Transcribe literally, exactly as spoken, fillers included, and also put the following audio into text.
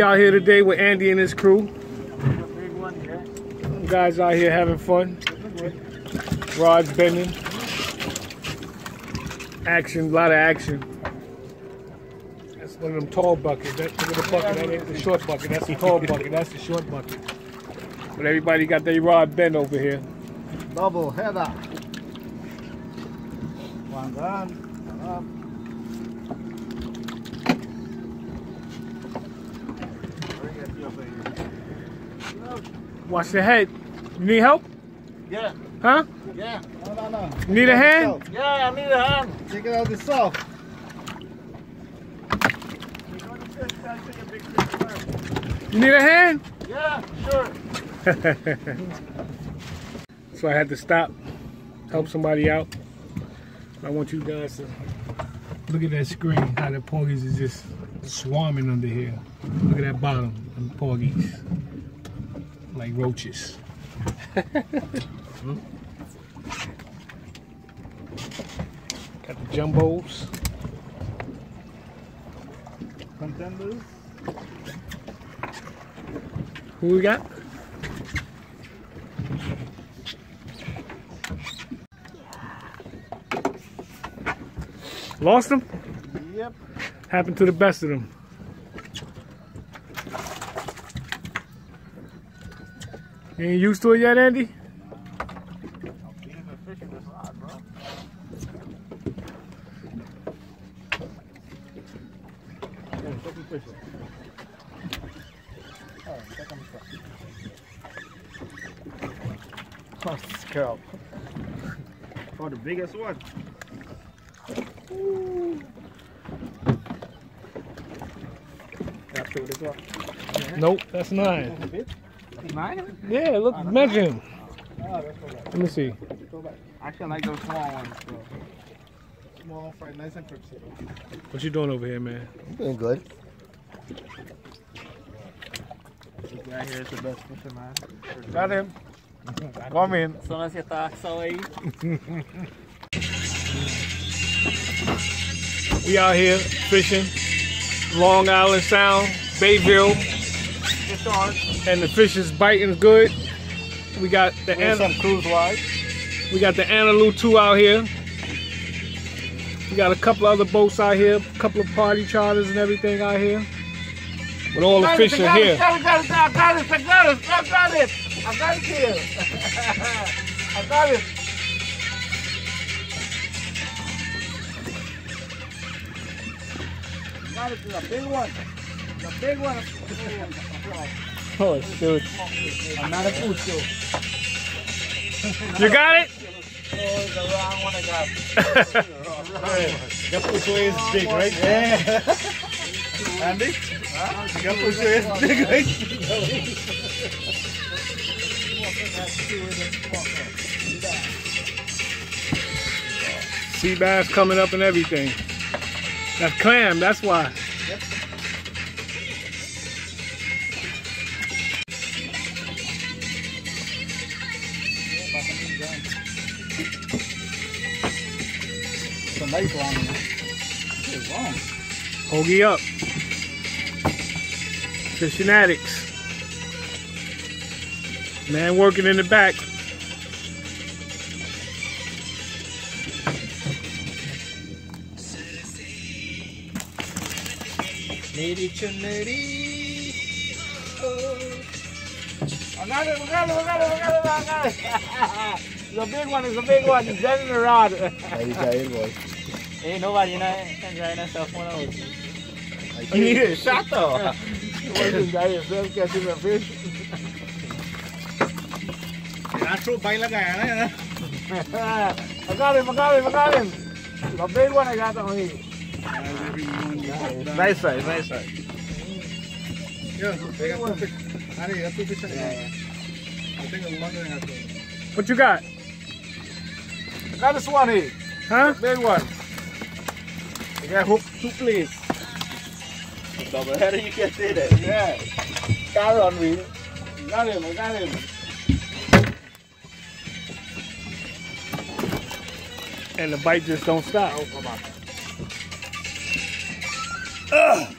We out here today with Andy and his crew. Big one, yeah. Guys out here having fun. Rods bending. Action, a lot of action. That's one of them tall buckets. That's the bucket, that ain't the short bucket. That's the tall bucket. That's the short bucket. But everybody got their rod bent over here. Double header. One down, one up. Watch the head. You need help? Yeah. Huh? Yeah. No, no, no. You need a hand? Yeah, I need a hand. Take it out yourself. You need a hand? Yeah, sure. So I had to stop, help somebody out. I want you guys to look at that screen, how the porgies is just swarming under here. Look at that bottom of the porgies. Like roaches. hmm? Got the jumbos. Contenders. Who we got? Lost them? Yep. Happened to the best of them. You ain't used to it yet, Andy? I'm being a fish with rod, bro. Yeah, put some fish in. Alright, check on the truck. Oh, scalp. Oh, the biggest one. Ooh. Got two as well. Nope, that's nine. Mine? Yeah, look, oh, measure him. Oh, that's right. Let me see. Actually, I like those small ones, bro. Small, fried, nice and crispy. What you doing over here, man? I'm doing good. This guy here is the best fisher, man. Got him. Come in. As soon as you talk, so eat. We out here fishing. Long Island Sound, Bayville. And the fish is biting good. We got the Ana Cruise wide. We got the Ana Lu two out here. We got a couple other boats out here, a couple of party charters and everything out here. But all the fish are here. I got it! I got it! I got it! I got it! I got it here! I got it! I got it! It's a big one. The big one. Oh, dude. I'm not a pucho. You got it? Oh, the wrong one I got. The pucho is big, right? Yeah. Andy? The pucho is big, right? Sea bass coming up and everything. That's clam, that's why. Light on me. Hoagie up. Fishing Addicts. Man working in the back. I got it, I got it, I got it, I got it, I got it. The big one is the big one. He's dead in the rod. Hey, nobody can drive himself one out. You need a shot though. Nobody can drive himself catching a fish. I got him, I got him, I got him. The big one I got on me. Nice size, nice size. Yeah, they got two fish. Andy, got two fish. I think it's longer than that. What you got? I got this one here. Huh? Big one. You got hook two plates. Double header, you can see that. Yeah. Car on me. Got him, I got him. And the bite just don't stop. Oh, come on. Ugh.